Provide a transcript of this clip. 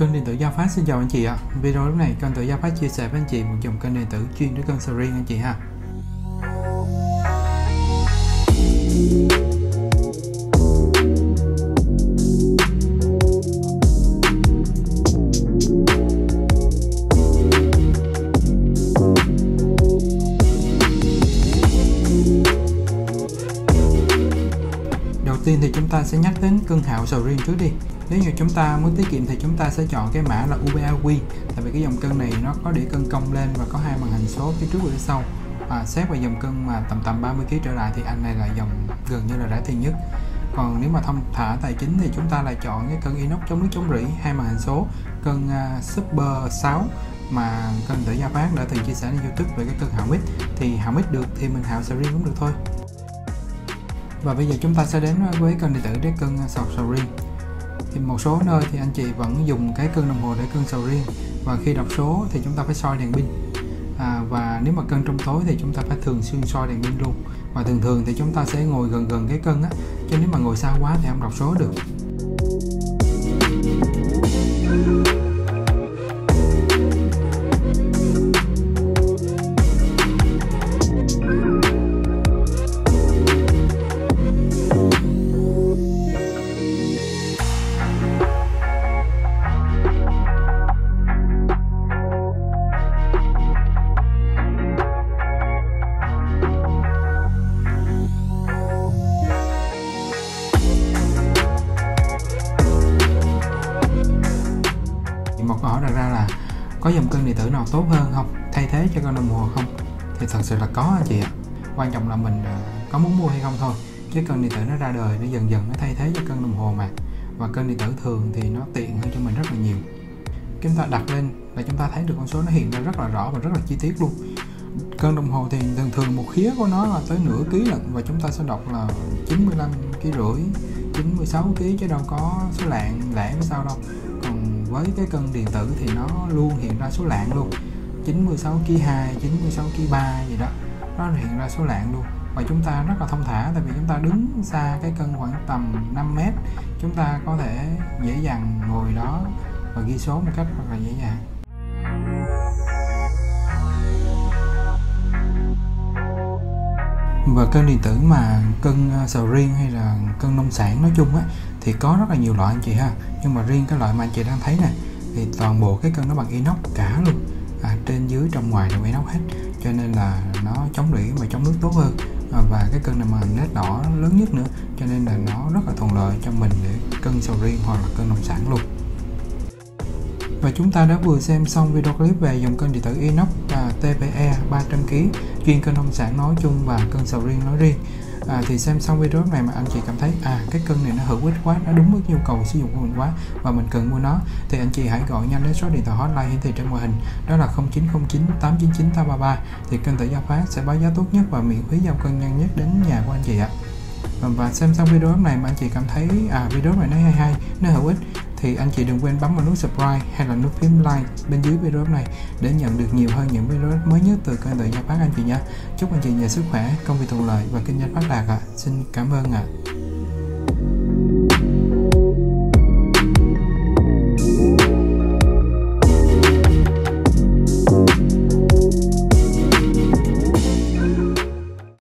Cân điện tử Gia Phát xin chào anh chị ạ. Video lúc này Cân điện tử Gia Phát chia sẻ với anh chị một dòng cân điện tử chuyên với cân sầu riêng anh chị ha. Đầu tiên thì chúng ta sẽ nhắc đến cân hạo sầu riêng trước đi. Nếu như chúng ta muốn tiết kiệm thì chúng ta sẽ chọn cái mã là UVAW, tại vì cái dòng cân này nó có để cân cong lên và có hai màn hình số phía trước và phía sau. Xét vào dòng cân mà tầm 30 kg trở lại thì anh này là dòng gần như là rẻ tiền nhất. Còn nếu mà thông thả tài chính thì chúng ta lại chọn cái cân inox chống nước chống rỉ, hai màn hình số, cân Super 6 mà Cân điện tử Gia Phát đã từng chia sẻ trên YouTube về cái cân Hào Mix. Thì Hào Mix được thì mình hạo sầu riêng cũng được thôi. Và bây giờ chúng ta sẽ đến với cân điện tử để cân sầu riêng. Thì một số nơi thì anh chị vẫn dùng cái cân đồng hồ để cân sầu riêng, và khi đọc số thì chúng ta phải soi đèn pin, và nếu mà cân trong tối thì chúng ta phải thường xuyên soi đèn pin luôn, và thường thì chúng ta sẽ ngồi gần cái cân á, chứ nếu mà ngồi xa quá thì không đọc số được. Hỏi ra là có dòng cân điện tử nào tốt hơn không, thay thế cho cân đồng hồ không, thì thật sự là có anh chị ạ. Quan trọng là mình có muốn mua hay không thôi, chứ cân điện tử nó ra đời nó dần dần nó thay thế cho cân đồng hồ mà, và cân điện tử thường thì nó tiện hơn cho mình rất là nhiều. Chúng ta đặt lên là chúng ta thấy được con số nó hiện ra rất là rõ và rất là chi tiết luôn. Cân đồng hồ thì thường một khía của nó là tới nửa ký lận, và chúng ta sẽ đọc là 95,5 kg, 96 kg, chứ đâu có số lạng sao đâu. Với cái cân điện tử thì nó luôn hiện ra số lạng luôn, 96 kg 2, 96 kg 3 gì đó, nó hiện ra số lạng luôn. Và chúng ta rất là thông thả, tại vì chúng ta đứng xa cái cân khoảng tầm 5 mét, chúng ta có thể dễ dàng ngồi đó và ghi số một cách rất là dễ dàng. Và cân điện tử mà cân sầu riêng hay là cân nông sản nói chung á, thì có rất là nhiều loại anh chị ha, nhưng mà riêng cái loại mà anh chị đang thấy nè thì toàn bộ cái cân nó bằng inox cả luôn, trên dưới trong ngoài đều inox hết, cho nên là nó chống rỉ và chống nước tốt hơn. Và cái cân này mà nét đỏ lớn nhất nữa, cho nên là nó rất là thuận lợi cho mình để cân sầu riêng hoặc là cân nông sản luôn. Và chúng ta đã vừa xem xong video clip về dòng cân điện tử inox TPE 300 kg chuyên cân nông sản nói chung và cân sầu riêng nói riêng. Thì xem xong video này mà anh chị cảm thấy cái cân này nó hữu ích quá, nó đúng với nhu cầu sử dụng của mình quá và mình cần mua nó, thì anh chị hãy gọi nhanh đến số điện thoại hotline hiển thị trên màn hình, đó là 0909 899 833. Thì Cân điện tử Gia Phát sẽ báo giá tốt nhất và miễn phí giao cân nhanh nhất đến nhà của anh chị ạ. Và xem xong video này mà anh chị cảm thấy video này nó hay, nó hữu ích, thì anh chị đừng quên bấm vào nút subscribe hay là nút phím like bên dưới video này để nhận được nhiều hơn những video mới nhất từ Cân điện tử Gia Phát anh chị nha. Chúc anh chị nhiều sức khỏe, công việc thuận lợi và kinh doanh phát đạt ạ. Xin cảm ơn ạ.